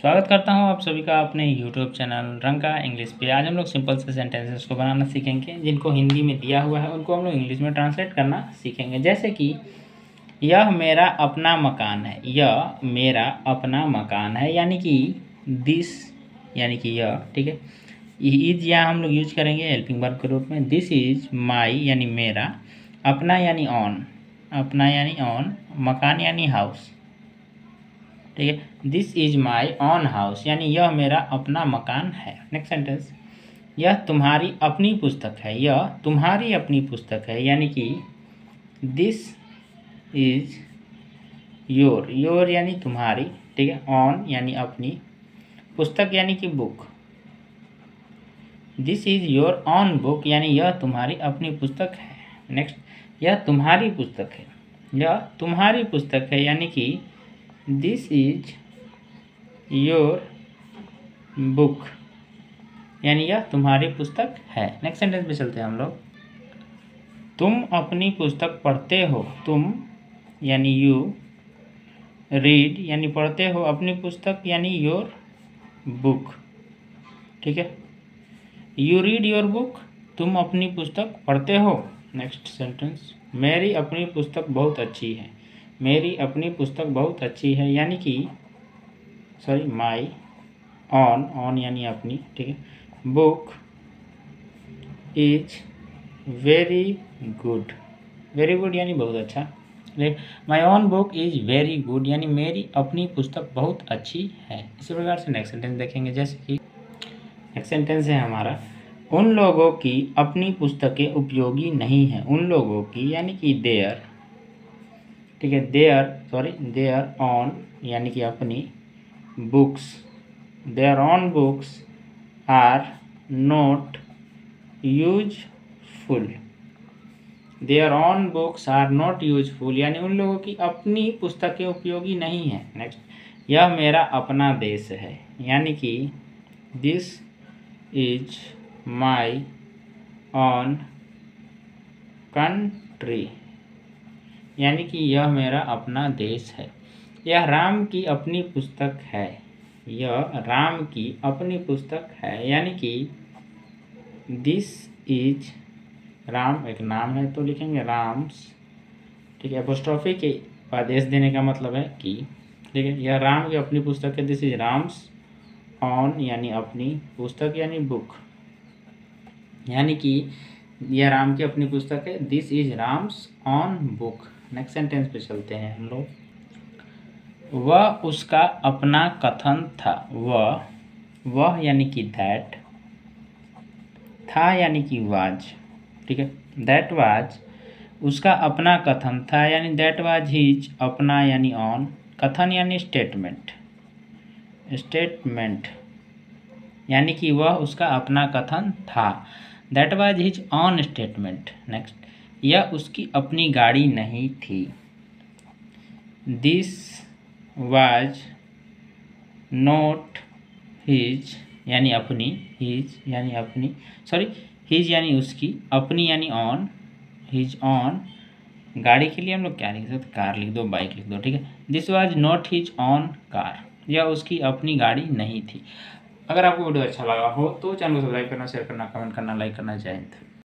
स्वागत करता हूं आप सभी का अपने YouTube चैनल रंका इंग्लिश पे। आज हम लोग सिंपल से सेंटेंसेस को बनाना सीखेंगे, जिनको हिंदी में दिया हुआ है उनको हम लोग इंग्लिश में ट्रांसलेट करना सीखेंगे। जैसे कि यह मेरा अपना मकान है, यह मेरा अपना मकान है, यानी कि दिस यानी कि यह, ठीक है। इज यहाँ हम लोग यूज करेंगे हेल्पिंग वर्ब के रूप में। दिस इज माई यानी मेरा, अपना यानी ऑन, अपना यानी ऑन, मकान यानी हाउस, ठीक है। This is my own house यानी यह मेरा अपना मकान है। नेक्स्ट सेंटेंस, यह तुम्हारी अपनी पुस्तक है, यह तुम्हारी अपनी पुस्तक है, यानी कि दिस इज योर, योर यानी तुम्हारी, ठीक है। ऑन यानी अपनी, पुस्तक यानी कि book. This is your own book यानी यह तुम्हारी अपनी पुस्तक है। नेक्स्ट, यह तुम्हारी पुस्तक है, यह तुम्हारी पुस्तक है यानी कि दिस इज योर बुक यानी यह तुम्हारी पुस्तक है। नेक्स्ट सेंटेंस पे चलते हैं हम लोग। तुम अपनी पुस्तक पढ़ते हो, तुम यानी यू, रीड यानी पढ़ते हो, अपनी पुस्तक यानी योर बुक, ठीक है। यू रीड योर बुक, तुम अपनी पुस्तक पढ़ते हो। नेक्स्ट सेंटेंस, मेरी अपनी पुस्तक बहुत अच्छी है, मेरी अपनी पुस्तक बहुत अच्छी है यानी कि सॉरी माई ऑन, ऑन यानी अपनी, ठीक है। बुक इज वेरी गुड यानी बहुत अच्छा, ठीक। My own book is very good यानी मेरी अपनी पुस्तक बहुत अच्छी है। इसी प्रकार से नेक्स्ट सेंटेंस देखेंगे। जैसे कि नेक्स्ट सेंटेंस है हमारा, उन लोगों की अपनी पुस्तकें उपयोगी नहीं हैं। उन लोगों की यानी कि देयर, ठीक है, देयर सॉरी देयर ऑन यानी कि अपनी books, their own books are not useful, their own books are not useful यानी उन लोगों की अपनी पुस्तकें उपयोगी नहीं हैं। नेक्स्ट, यह मेरा अपना देश है यानी कि this is my own country यानी कि यह मेरा अपना देश है। यह राम की अपनी पुस्तक है, यह राम की अपनी पुस्तक है यानी कि दिस इज राम, एक नाम है तो लिखेंगे राम्स, ठीक है। एपोस्ट्रॉफी के आदेश देने का मतलब है कि, ठीक है, यह राम की अपनी पुस्तक है। दिस इज राम्स ऑन यानी अपनी, पुस्तक यानी बुक, यानी कि यह राम की अपनी पुस्तक है। This is Ram's own book. Next sentence पे चलते हैं हम लोग। वह उसका अपना कथन था, वह यानी कि दैट, था यानी कि वाज, ठीक है। दैट वाज उसका अपना कथन था यानी दैट वाज हिज, अपना यानी ऑन, कथन यानी स्टेटमेंट, स्टेटमेंट यानी कि वह उसका अपना कथन था, that was his own statement. Next, यह उसकी अपनी गाड़ी नहीं थी, दिस वाज नॉट हिज यानी अपनी, हिज यानी अपनी सॉरी हिज यानी उसकी, अपनी यानी ऑन, हिज ऑन। गाड़ी के लिए हम लोग क्या लिख सकते, कार लिख दो, बाइक लिख दो, ठीक है। This was not his own car, यह उसकी अपनी गाड़ी नहीं थी। अगर आपको वीडियो अच्छा लगा हो तो चैनल को सब्सक्राइब करना, शेयर करना, कमेंट करना, लाइक करना। जय हिंद।